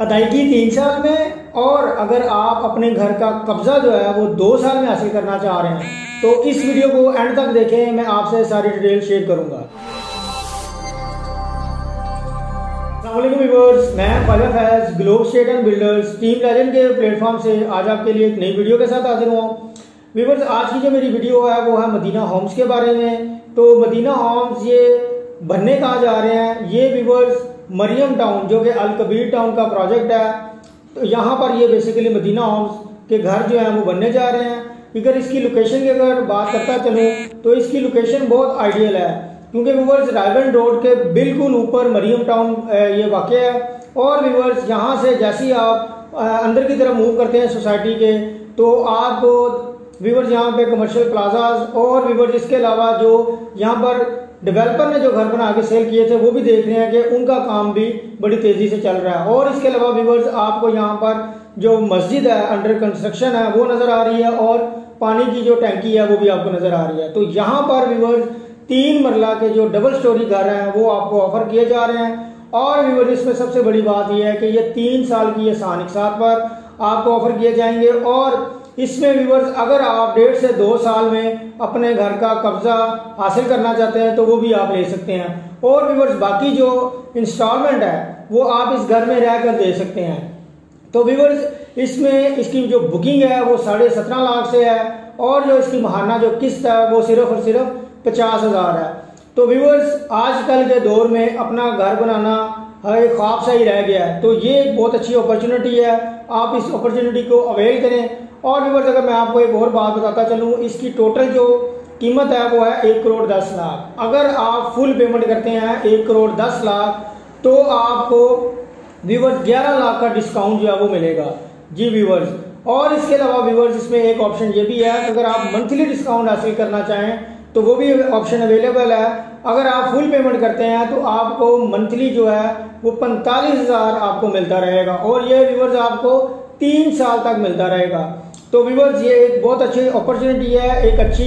अदायगी 3 साल में, और अगर आप अपने घर का कब्जा जो है वो 2 साल में हासिल करना चाह रहे हैं तो इस वीडियो को एंड तक देखें, मैं आपसे सारी डिटेल शेयर करूंगा। अस्सलाम वालेकुम, मैं Faiz globe estate and builders team legend के प्लेटफॉर्म से आज आपके लिए एक नई वीडियो के साथ हाजिर हुआ हूँ। व्यूअर्स, आज की जो मेरी वीडियो है वो है मदीना होम्स के बारे में। तो मदीना होम्स ये बनने कहाँ जा रहे हैं, ये व्यूअर्स मरियम टाउन जो कि अलकबीर टाउन का प्रोजेक्ट है, तो यहाँ पर ये बेसिकली मदीना होम्स के घर जो हैं वो बनने जा रहे हैं। अगर इसकी लोकेशन की अगर बात करता चलूँ तो इसकी लोकेशन बहुत आइडियल है, क्योंकि व्यूअर्स रायविंड रोड के बिल्कुल ऊपर मरियम टाउन ये वाक़या है, और व्यूअर्स यहाँ से जैसे ही आप अंदर की तरफ मूव करते हैं सोसाइटी के, तो आपको व्यूअर्स यहाँ पे कमर्शियल प्लाजाज और व्यूअर्स इसके अलावा जो यहाँ पर डेवलपर ने जो घर बना के सेल किए थे वो भी देख रहे हैं कि उनका काम भी बड़ी तेज़ी से चल रहा है। और इसके अलावा व्यूअर्स आपको यहाँ पर जो मस्जिद है अंडर कंस्ट्रक्शन है वो नज़र आ रही है, और पानी की जो टैंकी है वो भी आपको नज़र आ रही है। तो यहाँ पर व्यूअर्स 3 मरला के जो डबल स्टोरी घर हैं वो आपको ऑफर किए जा रहे हैं, और व्यूअर्स इसमें सबसे बड़ी बात यह है कि ये 3 साल की आसान इकसात पर आपको ऑफर किए जाएंगे, और इसमें व्यूअर्स अगर आप 1.5 से 2 साल में अपने घर का कब्जा हासिल करना चाहते हैं तो वो भी आप ले सकते हैं, और व्यूअर्स बाकी जो इंस्टॉलमेंट है वो आप इस घर में रहकर दे सकते हैं। तो व्यूअर्स इसमें इसकी जो बुकिंग है वो 17.5 लाख से है, और जो इसकी महाना जो किस्त है वो सिर्फ और सिर्फ 50,000 है। तो व्यूअर्स आजकल के दौर में अपना घर बनाना एक ख्वाब सा ही रह गया है, तो ये एक बहुत अच्छी अपॉर्चुनिटी है, आप इस अपॉर्चुनिटी को अवेल करें। और व्यूअर्स अगर मैं आपको एक और बात बताता चलूँ, इसकी टोटल जो कीमत है वो है 1.10 करोड़। अगर आप फुल पेमेंट करते हैं 1.10 करोड़ तो आपको व्यूअर्स 11 लाख का डिस्काउंट जो है वो मिलेगा जी व्यूअर्स। और इसके अलावा व्यूअर्स इसमें एक ऑप्शन ये भी है कि अगर आप मंथली डिस्काउंट हासिल करना चाहें तो वो भी ऑप्शन अवेलेबल है। अगर आप फुल पेमेंट करते हैं तो आपको मंथली जो है वो 45,000 आपको मिलता रहेगा, और ये व्यूअर्स आपको 3 साल तक मिलता रहेगा। तो व्यूअर्स ये एक बहुत अच्छी अपॉर्चुनिटी है, एक अच्छी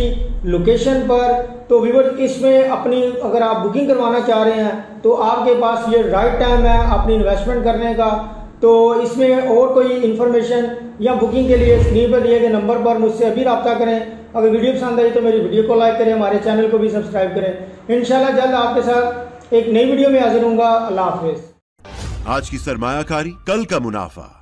लोकेशन पर। तो व्यूअर्स इसमें अपनी अगर आप बुकिंग करवाना चाह रहे हैं तो आपके पास ये राइट टाइम है अपनी इन्वेस्टमेंट करने का। तो इसमें और कोई इन्फॉर्मेशन या बुकिंग के लिए स्क्रीन पर दिए गए नंबर पर मुझसे अभी रब्ता करें। अगर वीडियो पसंद आई तो मेरी वीडियो को लाइक करें, हमारे चैनल को भी सब्सक्राइब करें। इंशाल्लाह जल्द आपके साथ एक नई वीडियो में हाजिर हूँगा। अल्लाह हाफिज़। आज की सरमायाकारी कल का मुनाफा।